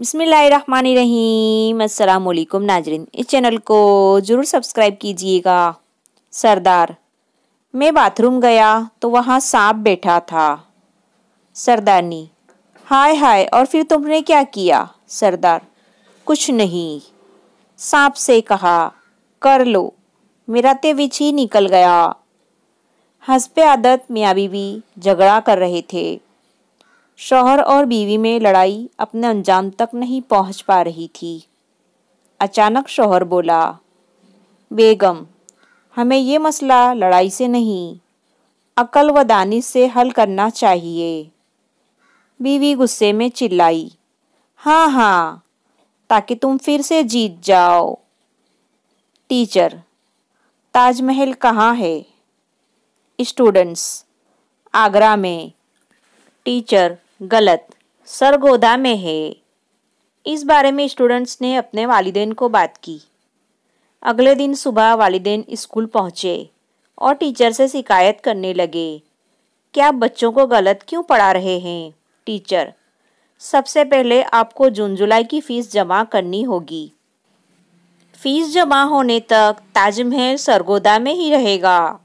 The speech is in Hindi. बिस्मिल्लाहिर्रहमानिर्रहीम। अस्सलाम वालेकुम नाजरीन, इस चैनल को ज़रूर सब्सक्राइब कीजिएगा। सरदार, मैं बाथरूम गया तो वहाँ सांप बैठा था। सरदारनी, हाय हाय, और फिर तुमने क्या किया? सरदार, कुछ नहीं, सांप से कहा कर लो, मेरा तेविच ही निकल गया। हस्बे आदत मियाँ बीवी झगड़ा कर रहे थे। शौहर और बीवी में लड़ाई अपने अंजाम तक नहीं पहुंच पा रही थी। अचानक शौहर बोला, बेगम, हमें ये मसला लड़ाई से नहीं, अकल व दानिश से हल करना चाहिए। बीवी गुस्से में चिल्लाई, हाँ हाँ, ताकि तुम फिर से जीत जाओ। टीचर, ताजमहल कहाँ है? स्टूडेंट्स, आगरा में। टीचर, गलत, सरगोदा में है। इस बारे में स्टूडेंट्स ने अपने वालिदैन को बात की। अगले दिन सुबह वालिदैन स्कूल पहुँचे और टीचर से शिकायत करने लगे कि आप बच्चों को गलत क्यों पढ़ा रहे हैं। टीचर, सबसे पहले आपको जून जुलाई की फ़ीस जमा करनी होगी। फ़ीस जमा होने तक ताजमहल सरगोदा में ही रहेगा।